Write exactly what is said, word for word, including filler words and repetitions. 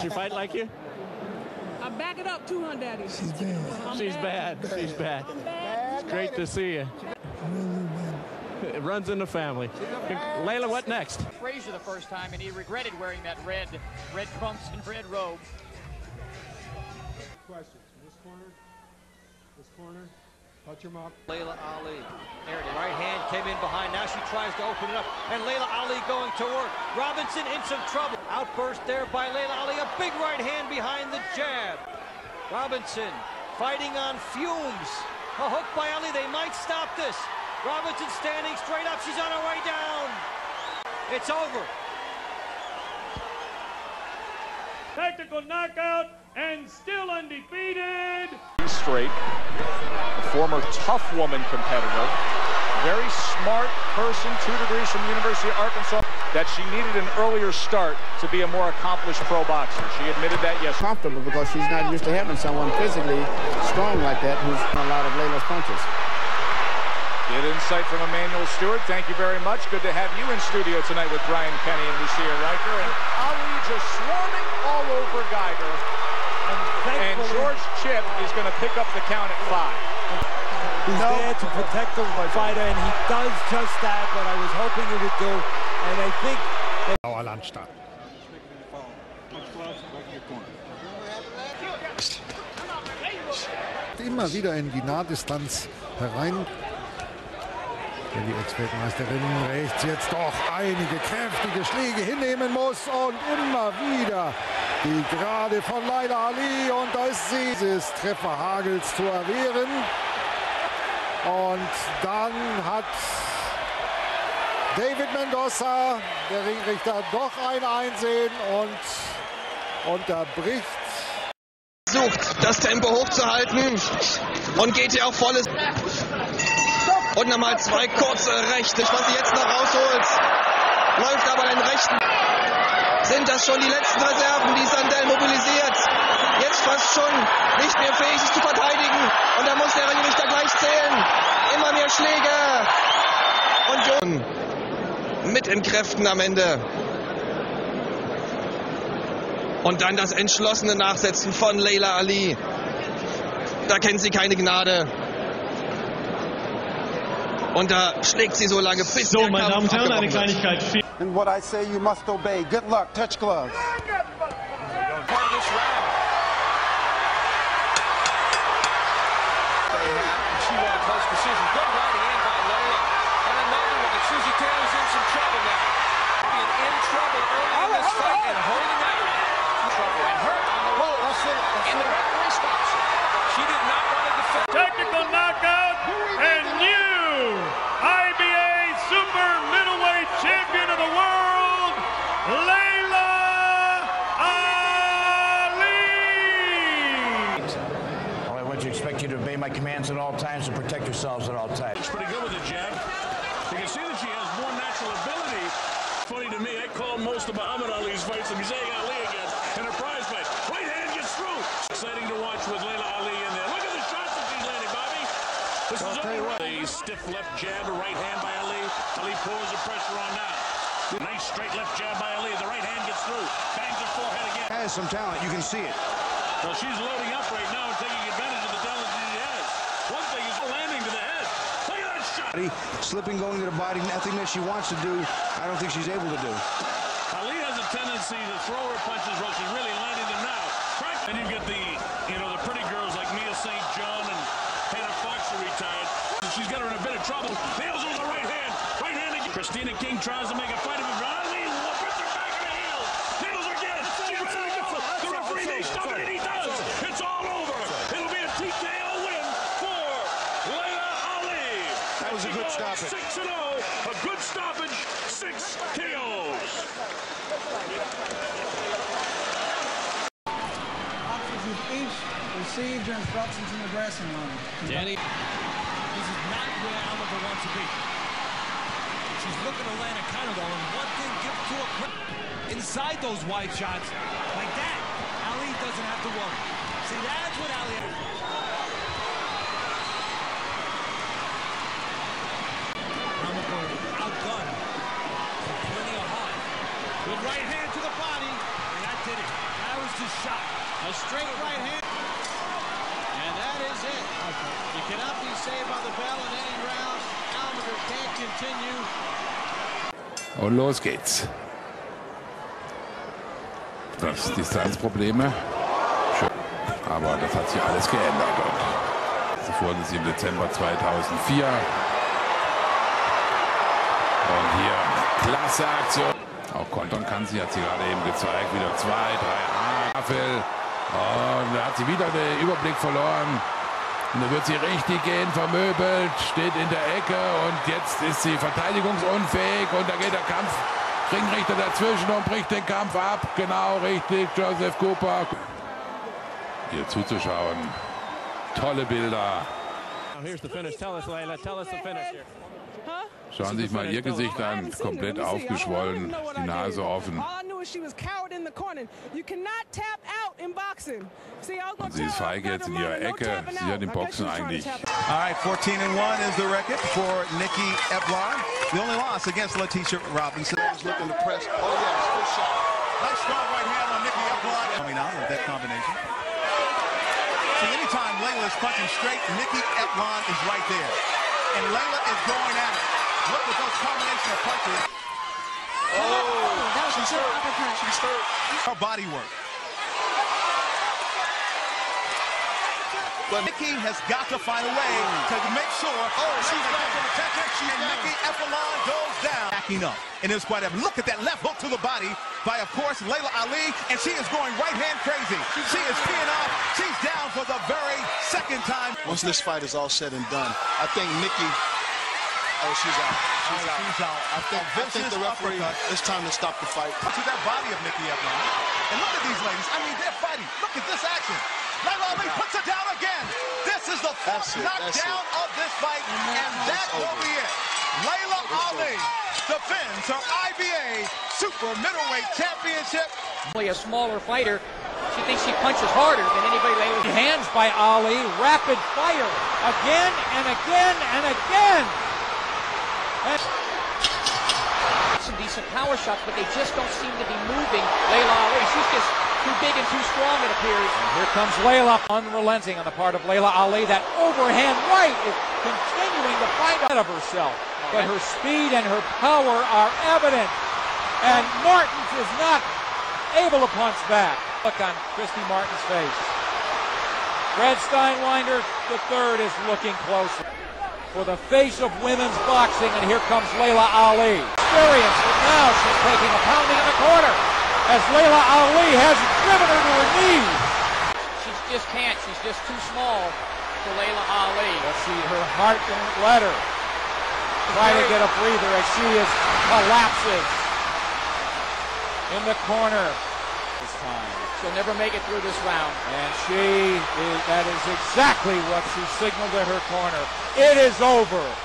Does your fight like you? I back it up too, huh, Daddy? She's bad. I'm She's bad. bad. She's bad. bad. bad. It's great to see you. It runs in the family. Layla, what next? Frazier the first time, and he regretted wearing that red, red pumps and red robe. Questions. This corner. This corner. Touch him up. Layla Ali. There it is. Right hand came in behind. Now she tries to open it up. And Layla Ali going to work. Robinson in some trouble. Outburst there by Layla Ali. A big right hand behind the jab. Robinson fighting on fumes. A hook by Ali. They might stop this. Robinson standing straight up. She's on her way down. It's over. Tactical knockout and still undefeated. Straight. A former tough woman competitor. Very smart person, two degrees from the University of Arkansas, that she needed an earlier start to be a more accomplished pro boxer. She admitted that yesterday. Comfortable because she's not used to having someone physically strong like that who's done a lot of Layla's punches. Good insight from Emmanuel Stewart. Thank you very much. Good to have you in studio tonight with Brian Kenny and Lucia Riker. And Ali just swarming all over Geiger. And, and George Chipp is going to pick up the count at five. He's no. there to protect the fighter, and he does just that, what I was hoping he would do. And I think... Our lunch time. Immer wieder in die Nahdistanz herein. Die Ex-Weltmeisterin rechts jetzt doch einige kräftige Schläge hinnehmen muss und immer wieder die Gerade von Layla Ali, und da ist sie, dieses Treffer Hagels zu erwehren, und dann hat David Mendoza, der Ringrichter, doch ein Einsehen und unterbricht. Versucht, das Tempo hochzuhalten und geht hier auch volles. Und nochmal zwei kurze Rechte. Was sie jetzt noch rausholt, läuft aber den Rechten. Sind das schon die letzten Reserven, die Sandel mobilisiert? Jetzt fast schon nicht mehr fähig, sich zu verteidigen. Und da muss der Ringrichter gleich zählen. Immer mehr Schläge. Und Jung mit in Kräften am Ende. Und dann das entschlossene Nachsetzen von Layla Ali. Da kennt sie keine Gnade. Und da schlägt sie so lange, bis so, der meine Kampf Damen und Herren, eine Kleinigkeit fehlt. And what I say, you must obey. Good luck. Touch gloves. You to obey my commands at all times and protect yourselves at all times. She's pretty good with the jab. You can see that she has more natural ability. Funny to me, I call most of Muhammad Ali's fights the Mosaic Ali again in a prize fight. Right hand gets through. Exciting to watch with Layla Ali in there. Look at the shots that she's landing, Bobby. This I'll is tell you what. A stiff left jab, a right hand by Ali. Ali pours the pressure on now. Nice straight left jab by Ali. The right hand gets through. Bangs the forehead again. Has some talent. You can see it. Well, she's loading up right now and taking advantage of the talent she has. One thing is landing to the head. Look at that shot! Slipping, going to the body, nothing that she wants to do, I don't think she's able to do. Ali has a tendency to throw her punches while she's really landing them now. And you get the, you know, the pretty girls like Mia Saint John and Hannah Fox are retired. And she's got her in a bit of trouble. Nails on the right hand. Right hand again. Christina King tries to make a fight of it. Was a good stoppage. six and oh, a good stoppage, six K Os. Boxes each received your instructions in the dressing room. Danny, this is not where Oliver wants to be. She's looking to land a counter though, and one thing gives to a grip. Inside those wide shots, like that, Ali doesn't have to worry. See, that's what Ali has. Right hand to the body, and that did it. That was shot. A straight right hand. And that is it. You cannot be saved by the bell in any round. Almaguer can't continue. Und los geht's. Das Distanzprobleme. Schön. Aber das hat sich alles geändert dort. Zuvor sind sie im Dezember zweitausendvier. Und hier klasse Aktion. Auch kontern kann sie, hat sie gerade eben gezeigt. Wieder zwei, drei Tafel. Und da hat sie wieder den Überblick verloren. Und da wird sie richtig gehen, vermöbelt, steht in der Ecke. Und jetzt ist sie verteidigungsunfähig. Und da geht der Kampf. Ringrichter dazwischen und bricht den Kampf ab. Genau richtig, Joseph Cooper. Hier zuzuschauen. Tolle Bilder. Schauen Sie sich mal ihr Gesicht an, komplett aufgeschwollen, die Nase offen. Und sie ist feige jetzt in ihrer Ecke. Sie hat den Boxen eigentlich. All right, fourteen and one is the record for Nikki Eplon. The only loss against Leticia Robinson. Looking to press. Oh yes, good shot. Nice strong right hand on Nikki Eplon. Coming out with that combination. So anytime Layla is punching straight, Nikki Eplon is right there, and Layla is going at it. Look at those combination of punches. Oh, oh that was she's hurt. hurt. She's hurt. Her body work. But Nikki has got to find a way to make sure. Oh, she's back from the tactic. She and Nikki Eplon goes down. Backing up, and it was quite a look at that left hook to the body by, of course, Layla Ali, and she is going right hand crazy. She is peeing off. She's down for the very second time. Once this fight is all said and done, I think Nikki. Oh, she's out. She's, oh, out. she's out. I think, I think the referee, it's time to stop the fight. Look at that body of Nikki Eplon. And look at these ladies. I mean, they're fighting. Look at this action. Layla Ali puts her down again. This is the fourth knockdown of this fight, and that will be it. Layla Ali defends her I B A Super Middleweight Championship. A smaller fighter. She thinks she punches harder than anybody. Layla. Hands by Ali. Rapid fire. Again and again and again. Some decent power shots, but they just don't seem to be moving Layla Ali. She's just too big and too strong, it appears. And here comes Layla. Unrelenting on the part of Layla Ali. That overhand right is continuing to fight out of herself. But her speed and her power are evident. And Martins is not able to punch back. Look on Christy Martin's face. Red Steinwinder, the third, is looking closer. For the face of women's boxing, and here comes Layla Ali. Experience, but now she's taking a pounding in the corner as Layla Ali has driven her to her knees. She just can't. She's just too small for Layla Ali. Let's see, her heart won't let her try to get a breather as she is collapses in the corner this time. She'll never make it through this round. And she is, that is exactly what she signaled to her corner. It is over.